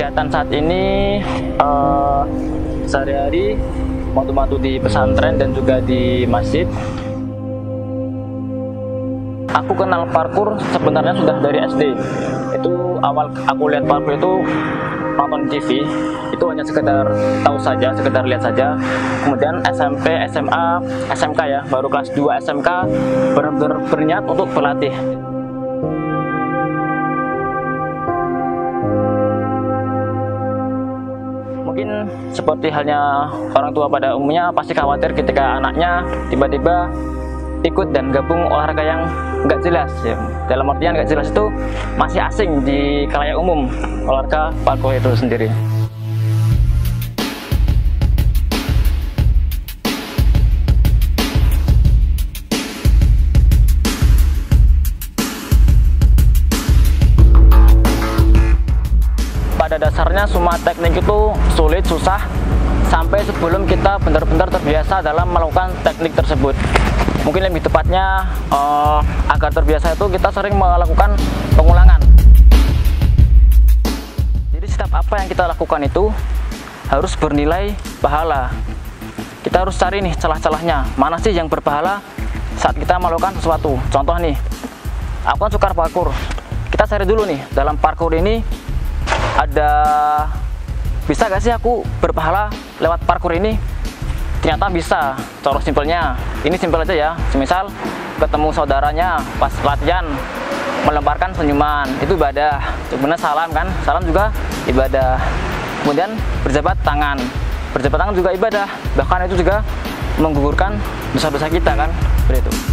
kegiatan saat ini sehari-hari matu-matu di pesantren dan juga di masjid. Aku kenal parkour sebenarnya sudah dari SD. Itu awal aku lihat parkour itu nonton TV, itu hanya sekedar tahu saja, sekedar lihat saja. Kemudian SMP, SMA, SMK ya, baru kelas 2 SMK benar-benar berniat untuk berlatih. Mungkin seperti halnya orang tua pada umumnya, pasti khawatir ketika anaknya tiba-tiba ikut dan gabung olahraga yang nggak jelas ya. Dalam artian nggak jelas itu masih asing di khalayak umum olahraga parkour itu sendiri. Pada dasarnya semua teknik itu sulit, susah, sampai sebelum kita benar-benar terbiasa dalam melakukan teknik tersebut. Mungkin lebih tepatnya, agar terbiasa itu kita sering melakukan pengulangan. Jadi setiap apa yang kita lakukan itu harus bernilai pahala. Kita harus cari nih celah-celahnya, mana sih yang berpahala saat kita melakukan sesuatu. Contoh nih, aku kan suka parkour. Kita cari dulu nih, dalam parkour ini ada, bisa gak sih aku berpahala lewat parkour ini? Ternyata bisa. Cara simpelnya, ini simpel aja ya, semisal ketemu saudaranya pas latihan melemparkan senyuman, itu ibadah. Sebenarnya salam kan, salam juga ibadah. Kemudian berjabat tangan juga ibadah, bahkan itu juga menggugurkan dosa-dosa kita kan, seperti itu.